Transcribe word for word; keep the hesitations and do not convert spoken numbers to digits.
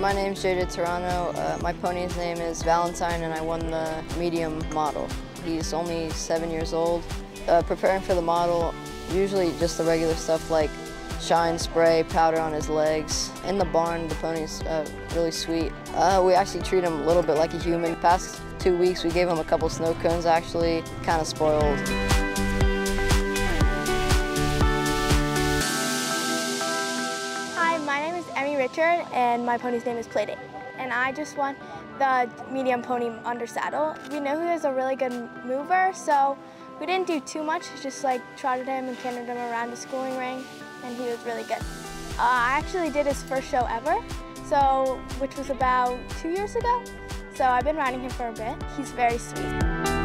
my name's Jada Toronto. Uh, my pony's name is Valentine, and I won the medium model. He's only seven years old. Uh, preparing for the model, usually just the regular stuff like shine spray, powder on his legs. In the barn, the pony's uh, really sweet. Uh, we actually treat him a little bit like a human. The past two weeks, we gave him a couple snow cones, actually, kind of spoiled. Hi, my name is Emmy Richard, and my pony's name is Playdate. And I just won the medium pony under saddle. We know he was a really good mover, so we didn't do too much, just like trotted him and cantered him around the schooling ring, and he was really good. Uh, I actually did his first show ever, so which was about two years ago. So I've been riding him for a bit. He's very sweet.